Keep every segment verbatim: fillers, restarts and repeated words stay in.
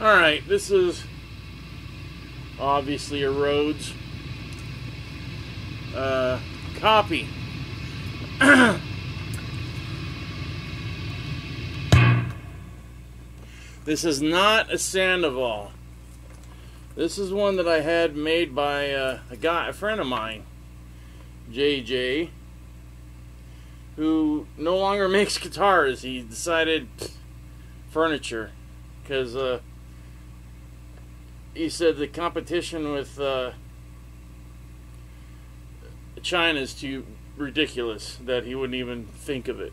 Alright, this is obviously a Rhoads uh, copy. This is not a Sandoval. This is one that I had made by uh, a guy, a friend of mine, J J, who no longer makes guitars. He decided pff, furniture, because uh, he said the competition with uh, China is too ridiculous that he wouldn't even think of it.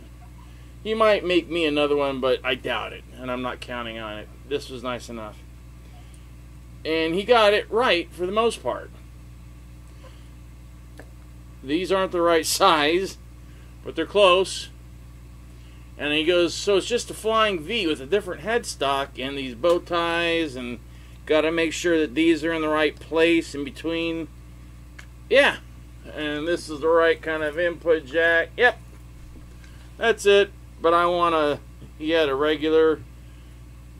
He might make me another one, but I doubt it, and I'm not counting on it. This was nice enough. And he got it right for the most part. These aren't the right size, but they're close. And he goes, so it's just a flying V with a different headstock and these bow ties, and got to make sure that these are in the right place in between. Yeah, and this is the right kind of input jack. Yep, that's it. But I want a, he had a regular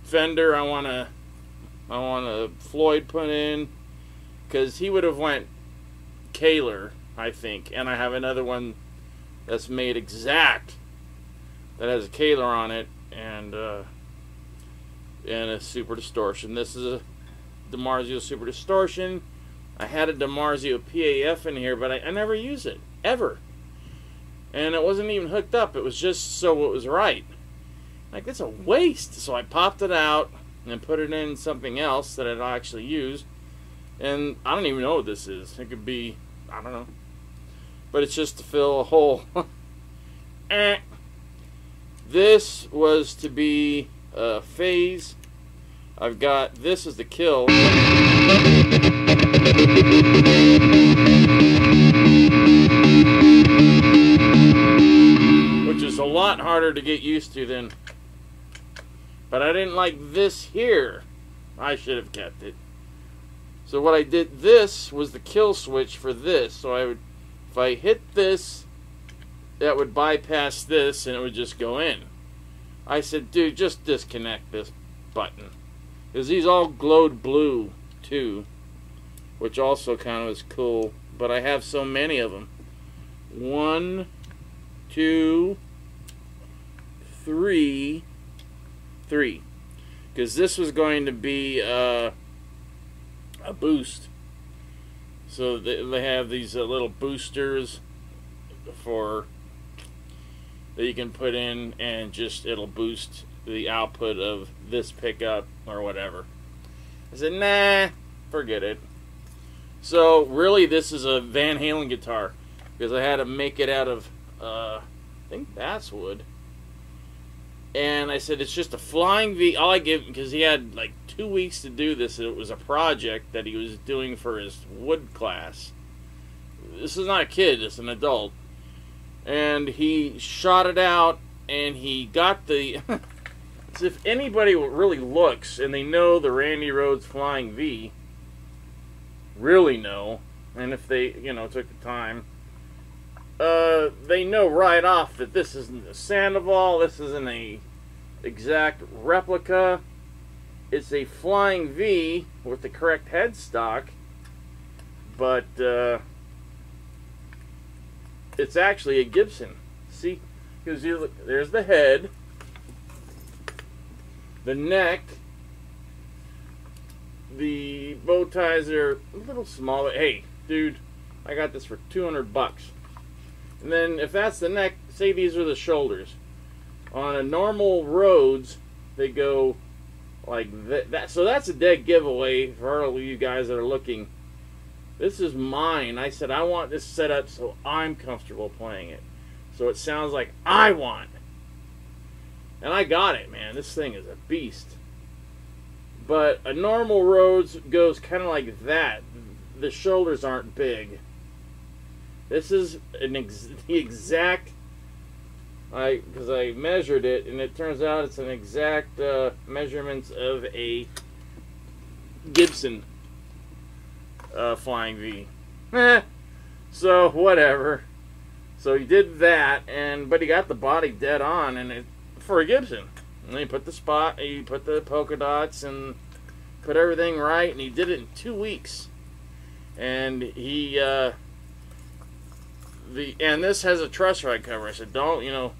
Fender. I want a, I want a Floyd put in, because he would have went Kahler, I think. And I have another one that's made exact that has a Kahler on it and uh, and a super distortion. This is a DiMarzio super distortion. I had a DiMarzio P A F in here, but I, I never used it ever, and it wasn't even hooked up. It was just so it was right. Like, that's a waste. So I popped it out and put it in something else that I don't actually use. And I don't even know what this is. It could be, I don't know. But it's just to fill a hole. eh. This was to be a phase. I've got, this is the kill. Which is a lot harder to get used to than... But I didn't like this here. I should have kept it. So what I did, this was the kill switch for this. So I would, if I hit this, that would bypass this and it would just go in. I said, dude, just disconnect this button. Because these all glowed blue too, which also kind of is cool. But I have so many of them. One, two, three... three, because this was going to be uh, a boost. So they, they have these uh, little boosters for that you can put in, and just it'll boost the output of this pickup or whatever. I said, nah, forget it. So really, this is a Van Halen guitar, because I had to make it out of uh, I think basswood. And I said, it's just a flying V. All I give, because he had like two weeks to do this. It was a project that he was doing for his wood class. This is not a kid, it's an adult. And he shot it out, and he got the... As if anybody really looks, and they know the Randy Rhoads flying V, really know, and if they, you know, took the time... Uh, they know right off that this isn't a Sandoval, this isn't a exact replica. It's a flying V with the correct headstock, but uh, it's actually a Gibson. See, because there's the head, the neck, the bow ties are a little smaller. Hey, dude, I got this for two hundred bucks. And then if that's the neck, say these are the shoulders. On a normal Rhoads, they go like th that. So that's a dead giveaway for all of you guys that are looking. This is mine. I said I want this set up so I'm comfortable playing it. So it sounds like I want. And I got it, man. This thing is a beast. But a normal Rhoads goes kind of like that. The shoulders aren't big. This is an ex the exact, I because I measured it, and it turns out it's an exact uh, measurements of a Gibson uh, flying V. Eh, so whatever. So he did that, and but he got the body dead on, and it for a Gibson. And he put the spot, he put the polka dots and put everything right, and he did it in two weeks. And he, uh, the and this has a truss rod cover. I said, don't, you know,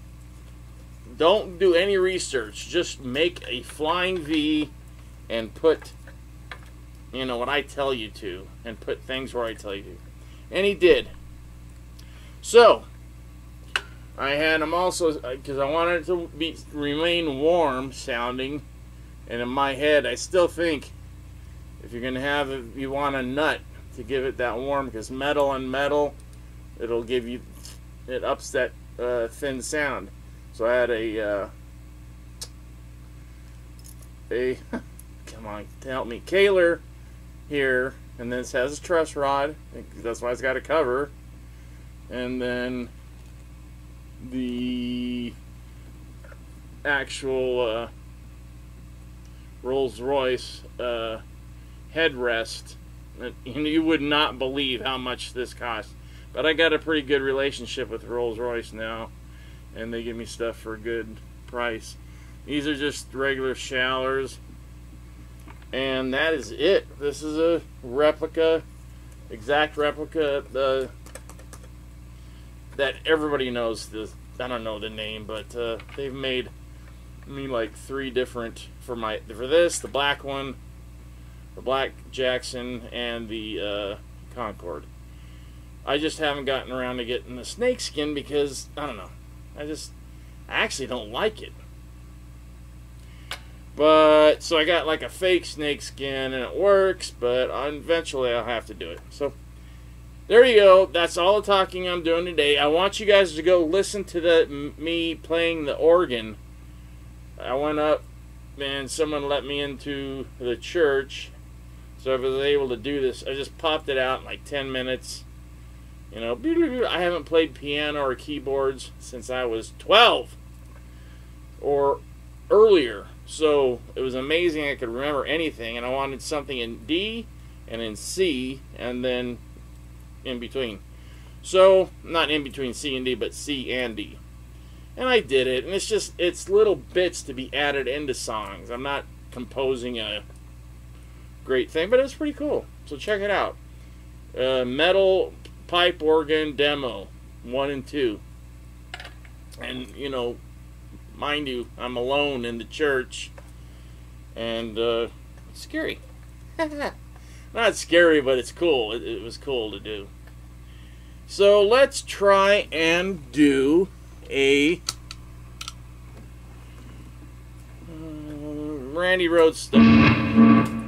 don't do any research. Just make a flying V and put, you know, what I tell you to, and put things where I tell you to. And he did. So, I had him also, because I wanted it to be, remain warm sounding, and in my head, I still think if you're going to have, if you want a nut to give it that warm, because metal on metal, it'll give you, it ups that uh, thin sound. So I had a, uh, a, come on, help me, Kahler here, and this has a truss rod, that's why it's got a cover, and then the actual uh, Rolls-Royce uh, headrest. And you would not believe how much this cost, but I got a pretty good relationship with Rolls-Royce now, and they give me stuff for a good price. These are just regular Schallers, and that is it. This is a replica, exact replica, the that everybody knows. This, I don't know the name, but uh, they've made me like three different for my for this, the black one, the black Jackson, and the uh, Concorde. I just haven't gotten around to getting the snakeskin because I don't know. I just I actually don't like it. But so I got like a fake snakeskin, and it works. But eventually I'll have to do it. So. There you go. That's all the talking I'm doing today. I want you guys to go listen to the me playing the organ. I went up and someone let me into the church, so I was able to do this. I just popped it out in like ten minutes. You know, I haven't played piano or keyboards since I was twelve or earlier. So it was amazing I could remember anything, and I wanted something in D and in C and then in between. So, not in between C and D, but C and D. And I did it, and it's just, it's little bits to be added into songs. I'm not composing a great thing, but it's pretty cool. So check it out. Uh, metal pipe organ demo, one and two. And, you know, mind you, I'm alone in the church, and uh, it's scary. Not scary, but it's cool. It, it was cool to do. So let's try and do a uh, Randy Rhoads stuff.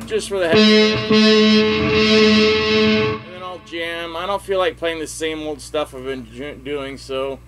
Just for the heck. And then I'll jam. I don't feel like playing the same old stuff I've been doing, so.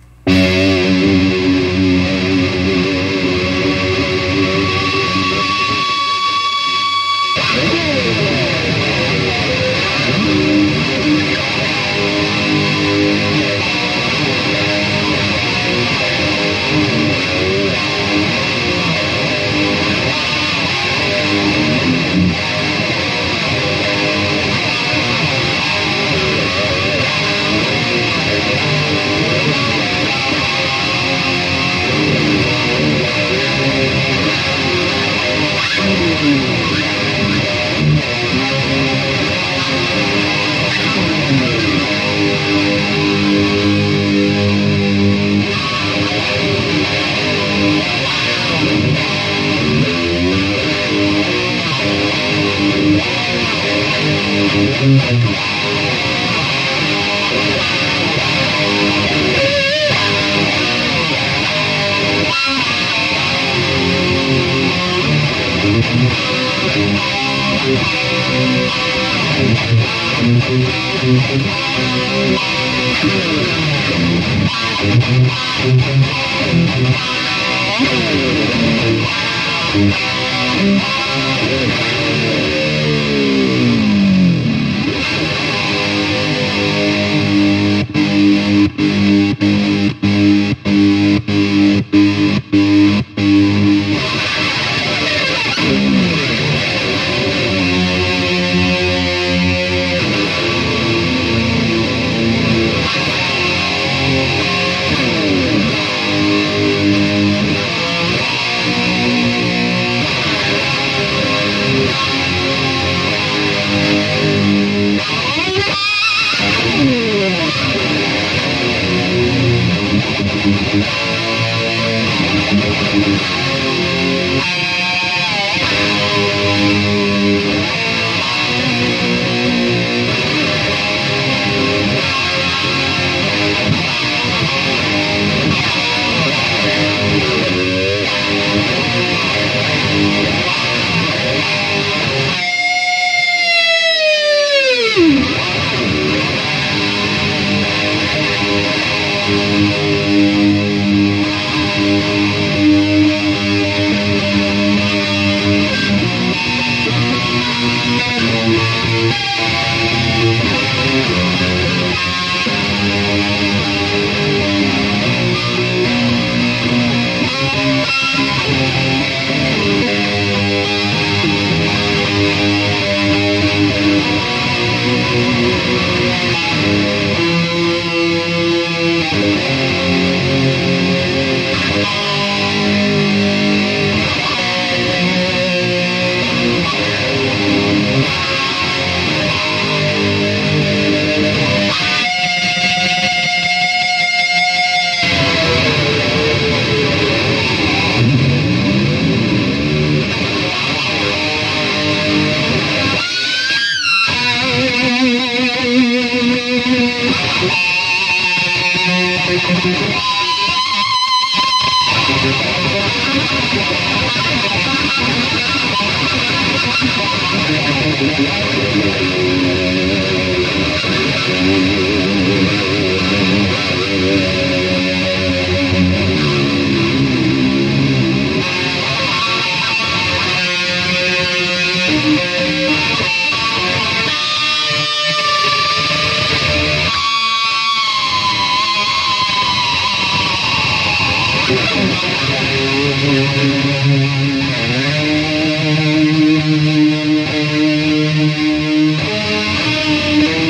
Thank you.